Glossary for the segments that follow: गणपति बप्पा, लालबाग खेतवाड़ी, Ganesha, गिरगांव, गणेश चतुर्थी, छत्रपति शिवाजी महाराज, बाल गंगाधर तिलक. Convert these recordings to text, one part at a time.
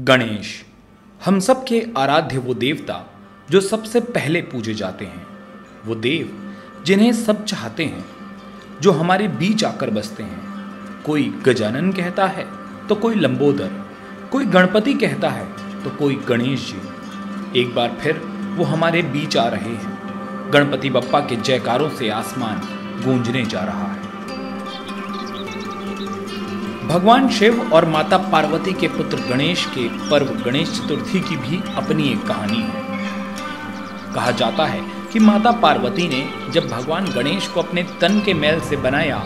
गणेश हम सब के आराध्य वो देवता जो सबसे पहले पूजे जाते हैं, वो देव जिन्हें सब चाहते हैं, जो हमारे बीच आकर बसते हैं। कोई गजानन कहता है तो कोई लंबोदर, कोई गणपति कहता है तो कोई गणेश जी। एक बार फिर वो हमारे बीच आ रहे हैं। गणपति बप्पा के जयकारों से आसमान गूंजने जा रहा है। भगवान शिव और माता पार्वती के पुत्र गणेश के पर्व गणेश चतुर्थी की भी अपनी एक कहानी है। कहा जाता है कि माता पार्वती ने जब भगवान गणेश को अपने तन के मैल से बनाया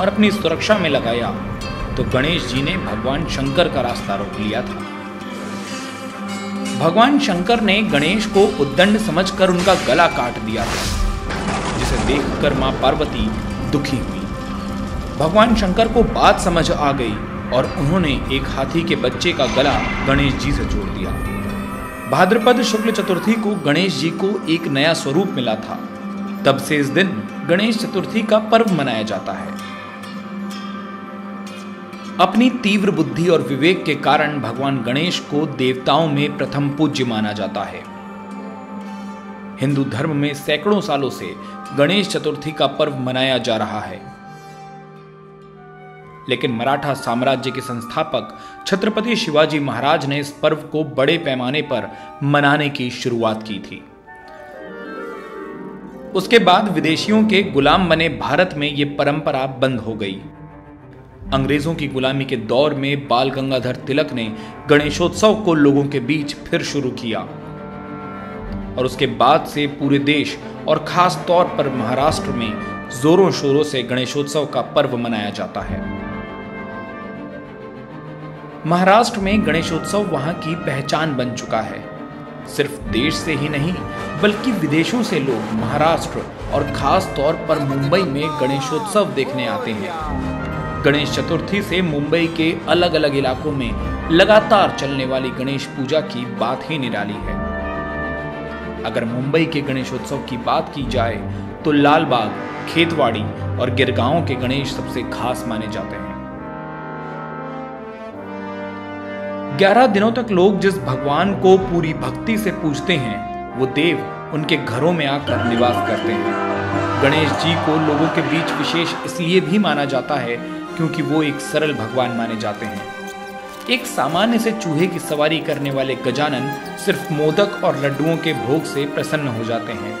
और अपनी सुरक्षा में लगाया तो गणेश जी ने भगवान शंकर का रास्ता रोक लिया था। भगवान शंकर ने गणेश को उद्दंड समझकर उनका गला काट दिया था, जिसे देखकर मां पार्वती दुखी हुई। भगवान शंकर को बात समझ आ गई और उन्होंने एक हाथी के बच्चे का गला गणेश जी से जोड़ दिया। भाद्रपद शुक्ल चतुर्थी को गणेश जी को एक नया स्वरूप मिला था। तब से इस दिन गणेश चतुर्थी का पर्व मनाया जाता है। अपनी तीव्र बुद्धि और विवेक के कारण भगवान गणेश को देवताओं में प्रथम पूज्य माना जाता है। हिंदू धर्म में सैकड़ों सालों से गणेश चतुर्थी का पर्व मनाया जा रहा है, लेकिन मराठा साम्राज्य के संस्थापक छत्रपति शिवाजी महाराज ने इस पर्व को बड़े पैमाने पर मनाने की शुरुआत की थी। उसके बाद विदेशियों के गुलाम बने भारत में यह परंपरा बंद हो गई। अंग्रेजों की गुलामी के दौर में बाल गंगाधर तिलक ने गणेशोत्सव को लोगों के बीच फिर शुरू किया और उसके बाद से पूरे देश और खास तौर पर महाराष्ट्र में जोरों शोरों से गणेशोत्सव का पर्व मनाया जाता है। महाराष्ट्र में गणेशोत्सव वहां की पहचान बन चुका है। सिर्फ देश से ही नहीं बल्कि विदेशों से लोग महाराष्ट्र और खास तौर पर मुंबई में गणेशोत्सव देखने आते हैं। गणेश चतुर्थी से मुंबई के अलग अलग इलाकों में लगातार चलने वाली गणेश पूजा की बात ही निराली है। अगर मुंबई के गणेशोत्सव की बात की जाए तो लालबाग, खेतवाड़ी और गिरगांव के गणेश सबसे खास माने जाते हैं। 11 दिनों तक लोग जिस भगवान को पूरी भक्ति से पूजते हैं, वो देव उनके घरों में आकर निवास करते हैं। गणेश जी को लोगों के बीच विशेष इसलिए भी माना जाता है क्योंकि वो एक सरल भगवान माने जाते हैं। एक सामान्य से चूहे की सवारी करने वाले गजानन सिर्फ मोदक और लड्डुओं के भोग से प्रसन्न हो जाते हैं।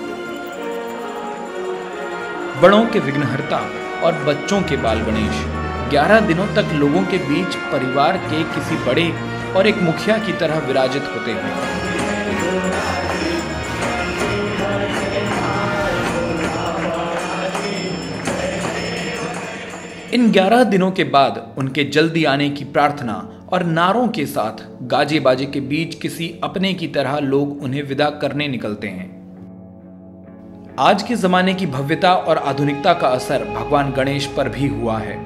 बड़ों के विघ्नहर्ता और बच्चों के बाल गणेश 11 दिनों तक लोगों के बीच परिवार के किसी बड़े और एक मुखिया की तरह विराजित होते हैं। इन 11 दिनों के बाद उनके जल्दी आने की प्रार्थना और नारों के साथ गाजे बाजे के बीच किसी अपने की तरह लोग उन्हें विदा करने निकलते हैं। आज के जमाने की भव्यता और आधुनिकता का असर भगवान गणेश पर भी हुआ है।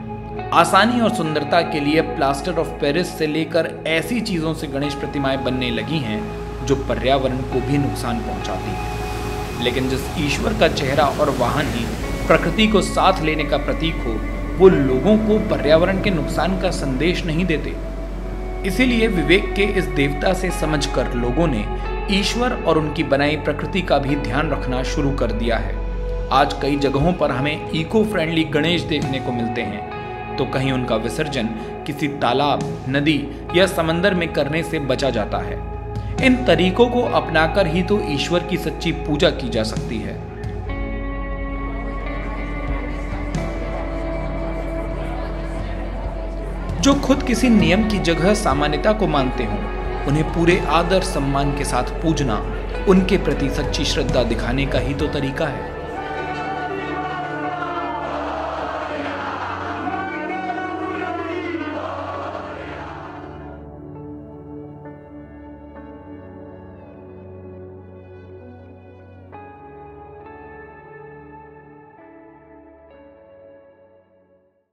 आसानी और सुंदरता के लिए प्लास्टर ऑफ पेरिस से लेकर ऐसी चीजों से गणेश प्रतिमाएं बनने लगी हैं जो पर्यावरण को भी नुकसान पहुंचाती है। लेकिन जिस ईश्वर का चेहरा और वाहन ही प्रकृति को साथ लेने का प्रतीक हो, वो लोगों को पर्यावरण के नुकसान का संदेश नहीं देते। इसीलिए विवेक के इस देवता से समझकर लोगों ने ईश्वर और उनकी बनाई प्रकृति का भी ध्यान रखना शुरू कर दिया है। आज कई जगहों पर हमें इको फ्रेंडली गणेश देखने को मिलते हैं, तो कहीं उनका विसर्जन किसी तालाब, नदी या समंदर में करने से बचा जाता है। इन तरीकों को अपनाकर ही तो ईश्वर की सच्ची पूजा की जा सकती है। जो खुद किसी नियम की जगह सामान्यता को मानते हों, उन्हें पूरे आदर सम्मान के साथ पूजना उनके प्रति सच्ची श्रद्धा दिखाने का ही तो तरीका है।